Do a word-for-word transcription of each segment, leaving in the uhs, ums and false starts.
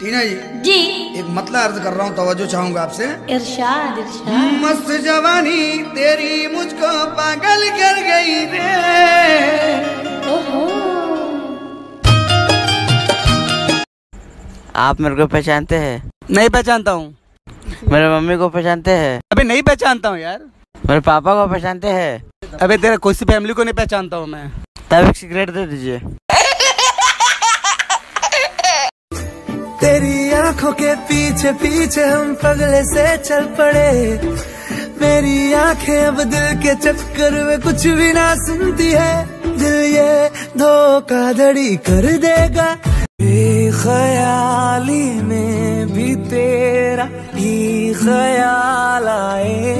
टीना जी जी एक मतला अर्ज कर रहा हूँ, तवज्जो चाहूंगा आपसे। इरशाद इरशाद। मस्त जवानी तेरी मुझको पागल कर गई रे, ओहो। आप मेरे को पहचानते हैं? नहीं पहचानता हूँ। मेरे मम्मी को पहचानते हैं? अबे नहीं पहचानता हूँ यार। मेरे पापा को पहचानते हैं? अबे तेरे कोसी फैमिली को नहीं पहचानता हूँ मैं। तब एक सिगरेट दे दीजिए। तेरी आंखों के पीछे पीछे हम पगले से चल पड़े, मेरी आंखें अब दिल के चक्कर में कुछ भी ना सुनती है, दिल ये धोखाधड़ी कर देगा। बेख्याली में भी तेरा ही ख्याल आए,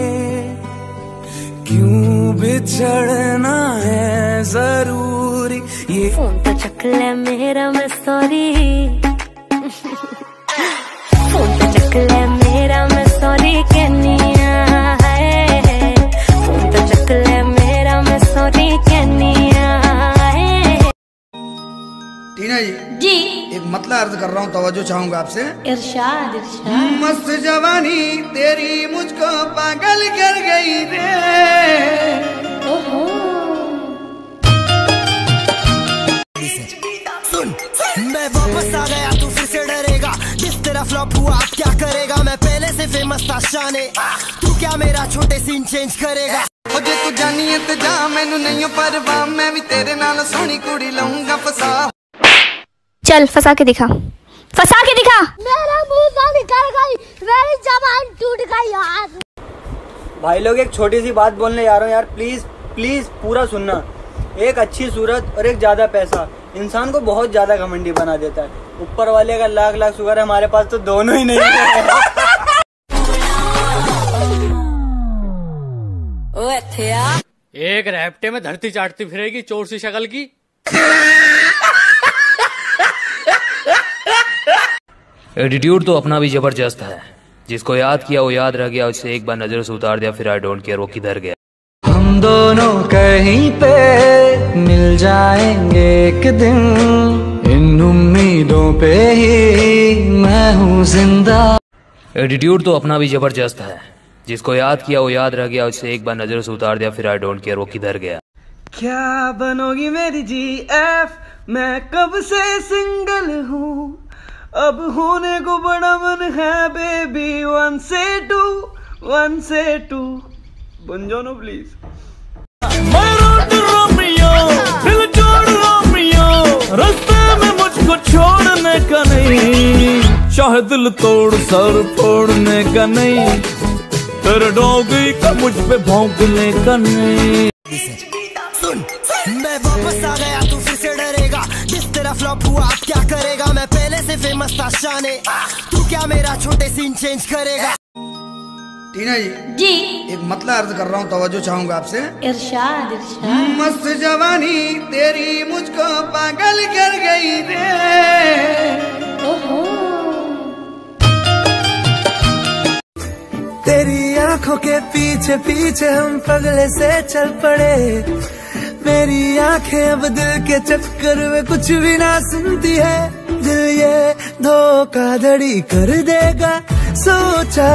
क्यों बिछड़ना है जरूरी ये। फोन तो चकले मेरा, मैं सॉरी। फोन पे चकले मेरा, मैं सॉरी कहनिया है। फोन पे चकले मेरा, मैं सॉरी कहनिया है। टीना जी जी एक मतला अर्ज कर रहा हूँ, तवज्जो चाहूंगा आपसे। इरशाद इरशाद। मस्त जवानी तेरी मुझको पागल कर गई रे, ओहो। सुन, मैं वापस आ गया, तू फिर से डरेगा। जिस तरह फ्लॉप हुआ अब क्या करेगा, मैं पहले से फेमस था शाने, तू क्या मेरा छोटे सीन चेंज करेगा। ओ जे तू जानी है तो जा, मैनू नहीं परवाह, मैं भी तेरे नाल सोहनी कुड़ी लाऊंगा फसा। चल फसा के दिखा, फसा के दिखा। मेरा मुंह से निकल गई, मेरी जबान टूट गई यार। भाई लोग एक छोटी सी बात बोलने जा रहा हूं यार, प्लीज प्लीज पूरा सुनना। एक अच्छी सूरत और एक ज्यादा पैसा इंसान को बहुत ज्यादा घमंडी बना देता है। ऊपर वाले का लाख लाख शुक्र है, हमारे पास तो दोनों ही नहीं है। एक रैप्टे में धरती चाटती फिरेगी चोर सी शक्ल की। एटीट्यूड तो अपना भी जबरदस्त है, जिसको याद किया वो याद रह गया, उसे एक बार नजर से उतार दिया, फिर आई डोंट केयर वो किधर गया। हम दोनों कहीं पे मिल जाएंगे एक दिन, इन उम्मीदों पे ही मैं हूँ जिंदा। एटीट्यूड तो अपना भी जबरदस्त है, जिसको याद किया वो याद रह गया, उसे एक बार नजर से उतार दिया, फिर आई डोंट केयर वो किधर गया। क्या बनोगी मेरी जी एफ, मैं कब से सिंगल हूँ, अब होने को बड़ा मन है बेबी। वन से टू, वन से टू बन जाओ ना प्लीज। दिल जोड़ रोमियो, रास्ते में मुझको छोड़ने का नहीं, चाहे दिल तोड़ सर फोड़ने का नहीं, तेरे डोगी का मुझ पे भौंकने का नहीं। सुन, मैं वापस आ गया, तू फिर से डरेगा। जिस तरह फ्लॉप हुआ अब क्या करेगा, मैं पहले से फेमस था शाने, तू क्या मेरा छोटे सीन चेंज करेगा। टीना जी जी एक मतला अर्ज कर रहा हूँ, तवज्जो चाहूंगा आपसे। इरशाद इरशाद। मस्त जवानी तेरी मुझको पागल कर गई रे, ओहो। तेरी आंखों के पीछे पीछे हम पगले से चल पड़े, मेरी आंखें अब दिल के चक्कर में कुछ भी ना सुनती है, दिल ये धोखाधड़ी कर देगा। सोचा